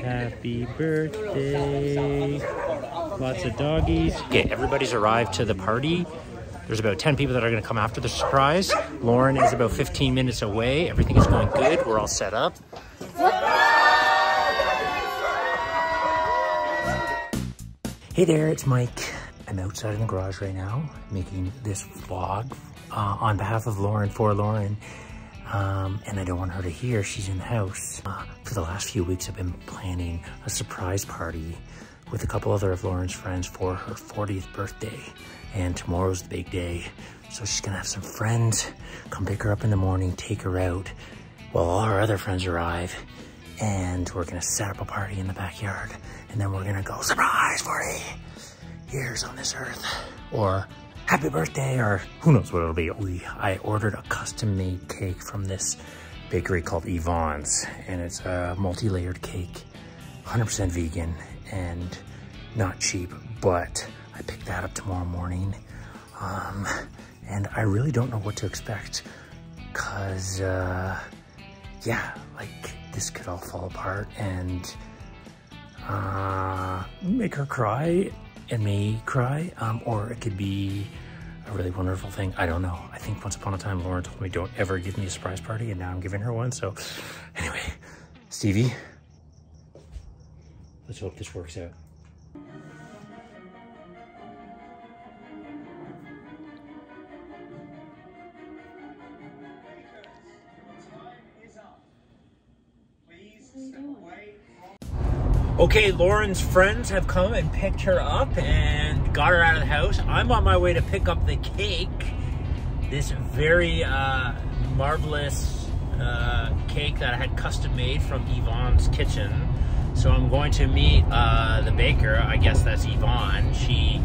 Happy birthday. Lots of doggies. Yeah, everybody's arrived to the party. There's about 10 people that are gonna come after the surprise. Lauren is about 15 minutes away. Everything is going good. We're all set up. Hey there, it's Mike. I'm outside in the garage right now, making this vlog on behalf of Lauren, for Lauren. And I don't want her to hear, she's in the house. For the last few weeks, I've been planning a surprise party with a couple other of Lauren's friends for her 40th birthday. And tomorrow's the big day. So she's gonna have some friends come pick her up in the morning, take her out, while all her other friends arrive. And we're gonna set up a party in the backyard. And then we're gonna go, surprise, 40 years on this earth. Or happy birthday, or who knows what it'll be. I ordered a custom-made cake from this bakery called Yvonne's, and it's a multi-layered cake, 100% vegan and not cheap, but I pick that up tomorrow morning. And I really don't know what to expect, cause yeah, like this could all fall apart and make her cry and me cry, or it could be a really wonderful thing. I don't know. I think once upon a time, Lauren told me don't ever give me a surprise party, and now I'm giving her one. So anyway, Stevie, let's hope this works out. Okay, Lauren's friends have come and picked her up and got her out of the house. I'm on my way to pick up the cake. This very marvelous cake that I had custom made from Yvonne's kitchen. So I'm going to meet the baker. I guess that's Yvonne. She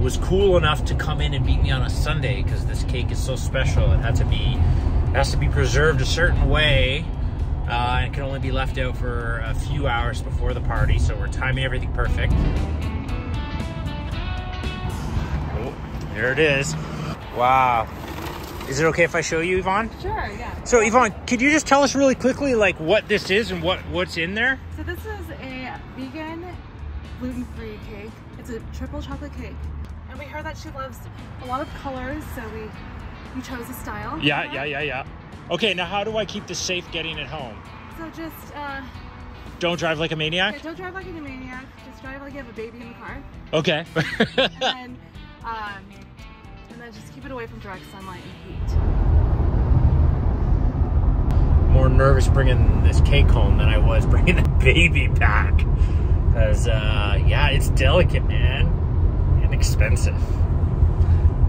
was cool enough to come in and meet me on a Sunday because this cake is so special. It had to be, it has to be preserved a certain way. And it can only be left out for a few hours before the party, so we're timing everything perfect. Oh, there it is. Wow. Is it okay if I show you, Yvonne? Sure, yeah. So Yvonne, could you just tell us really quickly like what this is and what's in there? So this is a vegan, gluten-free cake. It's a triple chocolate cake. And we heard that she loves a lot of colors, so we chose a style. Yeah, yeah, yeah, yeah. Okay, now how do I keep this safe getting it home? So just, don't drive like a maniac? Okay, don't drive like a maniac. Just drive like you have a baby in the car. Okay. And then just keep it away from direct sunlight and heat. More nervous bringing this cake home than I was bringing the baby back. Because, yeah, it's delicate, man. And expensive.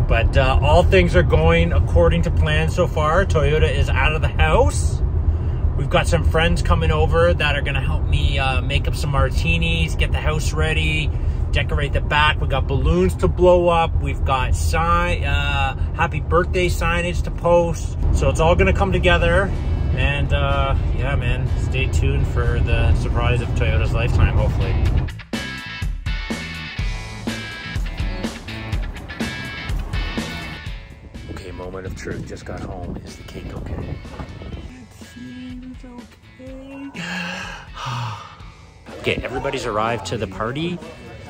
But all things are going according to plan so far. Toyota is out of the house. We've got some friends coming over that are gonna help me make up some martinis, get the house ready, decorate the back. We've got balloons to blow up. We've got happy birthday signage to post. So it's all gonna come together. And yeah, man, stay tuned for the surprise of Toyota's lifetime, hopefully. Moment of truth, just got home. Is the cake okay? It seems okay. Okay, everybody's arrived to the party.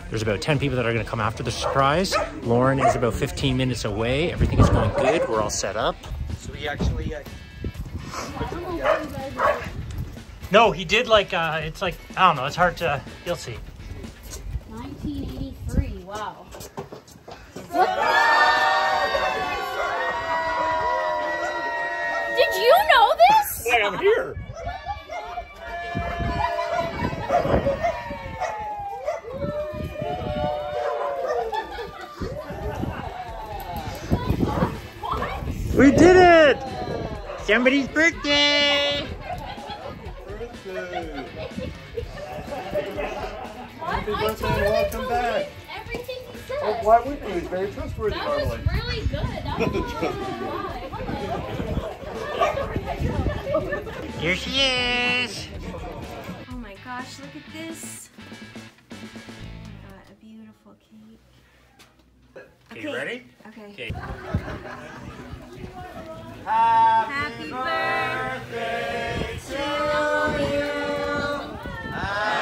There's about 10 people that are gonna come after the surprise. Lauren is about 15 minutes away. Everything is going good. We're all set up. So he actually, no, he did like, it's like, I don't know, it's hard to, you'll see. 1983, wow. Did you know this? I am here. What? We did it! Somebody's birthday! Birthday! Happy birthday and welcome back. Everything you said. Well, why wouldn't you? It's very trustworthy. That was really good. That was really good. Here she is! Oh my gosh, look at this! I got a beautiful cake. Okay, you ready? Okay. Happy birthday to you!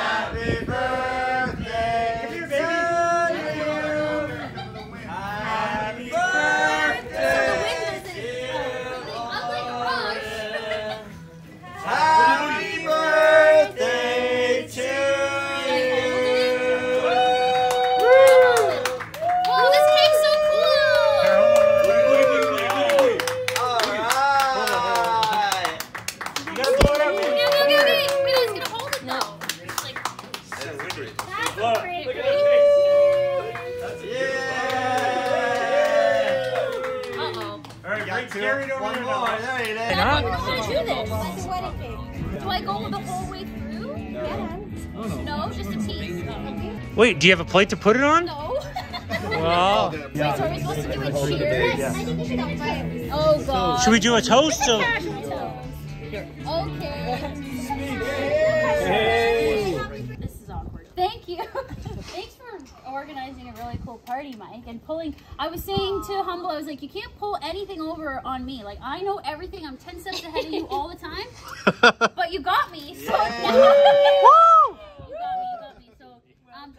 Do I go the whole way through? Yeah. No, just a piece. Wait, do you have a plate to put it on? No. Wow. Wait, so are we supposed to do a cheers? Yes. I think we should all buy it. Oh, God. Should we do a toast? It's a casual toast. Here. Okay. This is awkward. Thank you. Thanks for organizing a really cool party, Mike, and pulling. I was saying to Humble, I was like, you can't pull anything over on me. Like, I know everything. I'm 10 steps ahead of you all the time. But you got me. So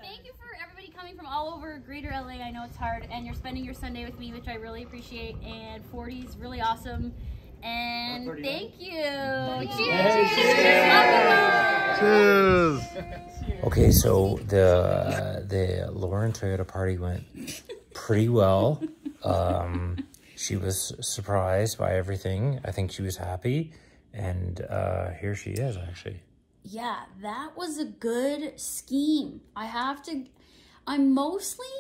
thank you for everybody coming from all over Greater LA. I know it's hard, and you're spending your Sunday with me, which I really appreciate. And 40's really awesome. And thank you. Cheers. Cheers. Okay, so the Lauren Toyota party went pretty well. She was surprised by everything. I think she was happy, and here she is actually. Yeah, that was a good scheme. I'm mostly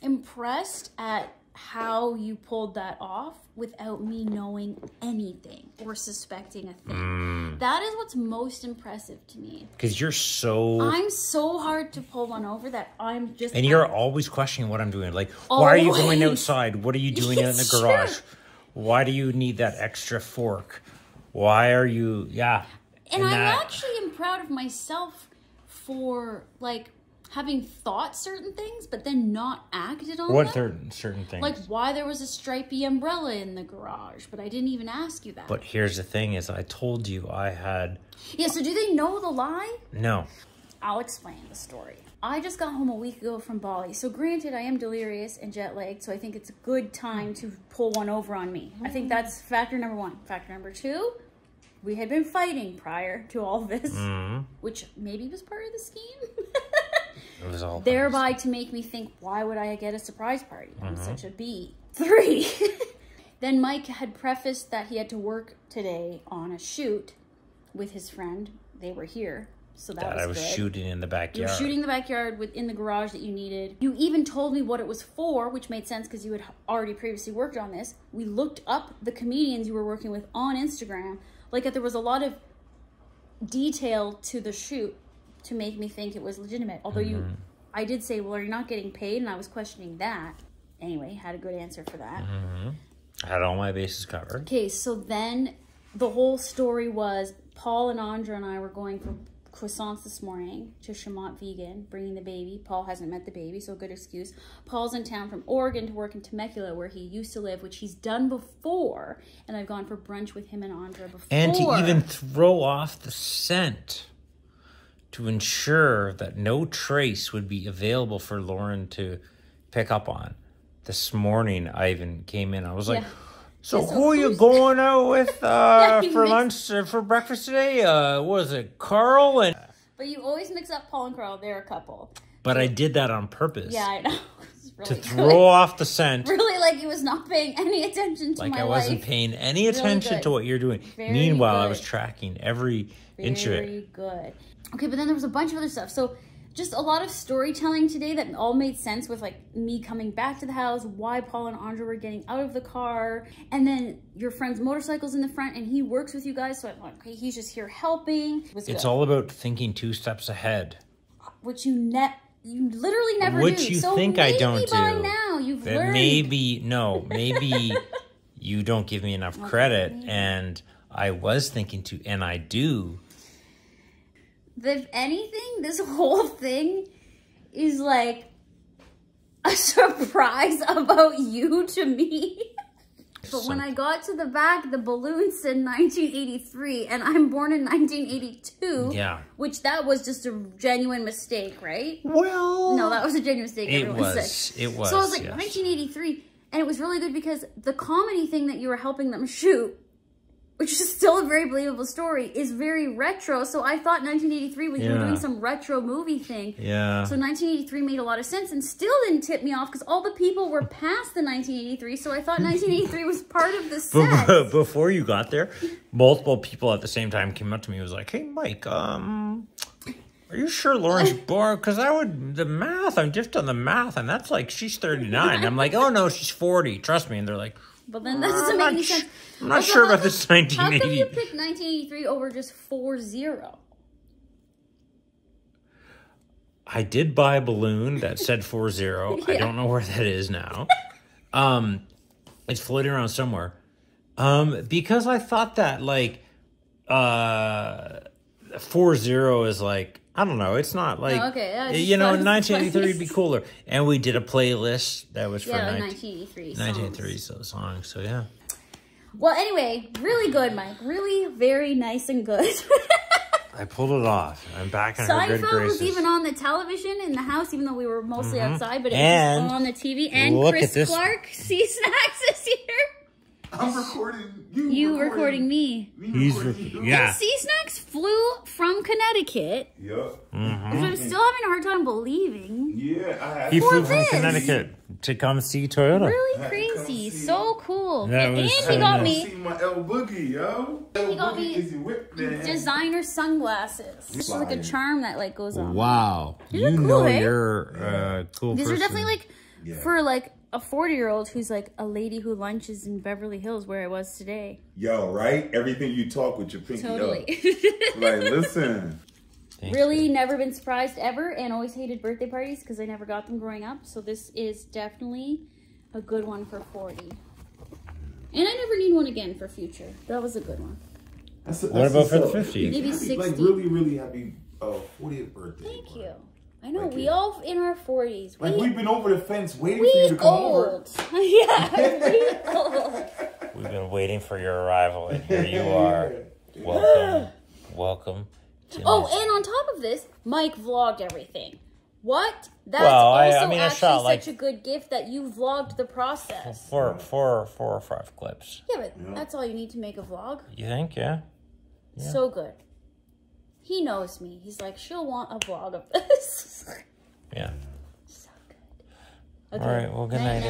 impressed at how you pulled that off without me knowing anything or suspecting a thing. That is what's most impressive to me. Because you're so... I'm so hard to pull one over that I'm just... And you're always questioning what I'm doing. Like, always. Why are you going outside? What are you doing out in the garage? True. Why do you need that extra fork? Why are you... Yeah. And I actually am proud of myself for, like, having thought certain things, but then not acted on them. What certain things? Like, why there was a stripy umbrella in the garage, but I didn't even ask you that. But here's the thing is, I told you I had... Yeah, so do they know the lie? No. I'll explain the story. I just got home a week ago from Bali. So granted, I am delirious and jet-lagged, so I think it's a good time to pull one over on me. I think that's factor number one. Factor number two... We had been fighting prior to all this, which maybe was part of the scheme. It was all thereby to make me think, why would I get a surprise party? I'm such a B. Three. Then Mike had prefaced that he had to work today on a shoot with his friend. They were here, so that was good. Shooting in the backyard. You were shooting in the backyard in the garage that you needed. You even told me what it was for, which made sense because you had already previously worked on this. We looked up the comedians you were working with on Instagram. Like, there was a lot of detail to the shoot to make me think it was legitimate. Although I did say, well, are you not getting paid? And I was questioning that. Anyway, had a good answer for that. I had all my bases covered. Okay, so then the whole story was Paul and Andra and I were going for croissants this morning to Shemont Vegan, bringing the baby. Paul hasn't met the baby, so good excuse. Paul's in town from Oregon to work in Temecula, where he used to live, which he's done before, and I've gone for brunch with him and Andra before. And to even throw off the scent to ensure that no trace would be available for Lauren to pick up on. This morning, I even came in. I was like... Yeah. So who are you going out with for lunch or for breakfast today? Was it Carl and... But you always mix up Paul and Carl. They're a couple. But I did that on purpose. Yeah, I know. Really, to throw off the scent. Really, like he was not paying any attention to my life. Like I wasn't paying any attention to what you're doing. Meanwhile, I was tracking every inch of it. Very good. Okay, but then there was a bunch of other stuff. So... Just a lot of storytelling today that all made sense with, like, me coming back to the house, why Paul and Andra were getting out of the car, and then your friend's motorcycle's in the front, and he works with you guys, so I'm like, okay, he's just here helping. It's all about thinking 2 steps ahead. Which you literally never do. Which you think I don't do. By now, you've learned. Maybe you don't give me enough credit, and I was thinking to, and I do. If anything, this whole thing is like a surprise about you to me. But when I got to the back, the balloon said 1983, and I'm born in 1982. Yeah. Which that was just a genuine mistake, right? Well... No, that was a genuine mistake. It was. So I was like, 1983. And it was really good because the comedy thing that you were helping them shoot, which is still a very believable story, is very retro. So I thought 1983 was you were doing some retro movie thing. Yeah. So 1983 made a lot of sense and still didn't tip me off because all the people were past the 1983. So I thought 1983 was part of the set. Before you got there, multiple people at the same time came up to me and was like, hey, Mike, are you sure Lauren's born? Because I'm just on the math, and that's like she's 39. I'm like, oh, no, she's 40. Trust me. And they're like... But then that doesn't make any sense. I'm not sure about this 1980. How come you picked 1983 over just 40? I did buy a balloon that said 40. Yeah. I don't know where that is now. It's floating around somewhere. Because I thought that, like, 40 is like, I don't know. It's not like, you know, 1983 would be cooler. And we did a playlist that was for 1983 songs. So, yeah. Well, anyway, really good, Mike. Really very nice and good. I pulled it off. I'm back in her good graces. Seinfeld was even on the television in the house, even though we were mostly outside, but it was on the TV. And Chris Clark, Sea Snacks is here. I'm recording you. He's recording me. Yeah. And Sea Snacks flew from Connecticut. Yep. Which I'm still having a hard time believing. Yeah. He flew from Connecticut to come see Toyota. Really crazy. So cool. And he got me. See my L Boogie, yo. He got me designer sunglasses. It's like a charm that like goes on. Wow. These are cool, eh? You're cool. These are definitely like for like a 40-year-old who's like a lady who lunches in Beverly Hills, where I was today. Yo, right? Everything you talk with your pinky up. Like, listen. Really never been surprised ever, and always hated birthday parties because I never got them growing up. So this is definitely a good one for 40. And I never need one again for future. That was a good one. That's what about for the 50? Maybe 60. Like, really, really happy 40th birthday. Thank you. I know, like we all in our 40s. Like, we've been over the fence waiting for you to come over. Yeah, we old. We've been waiting for your arrival, and here you are. Welcome. Welcome. And on top of this, Mike vlogged everything. What? That's actually such a good gift that you vlogged the process. Four or five clips. Yeah, but that's all you need to make a vlog. You think, yeah. So good. He knows me. He's like, she'll want a vlog of this. Yeah. So good. Okay. All right. Well, good night,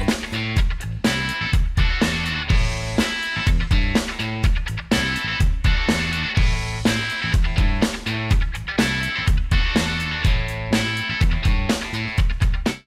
everybody.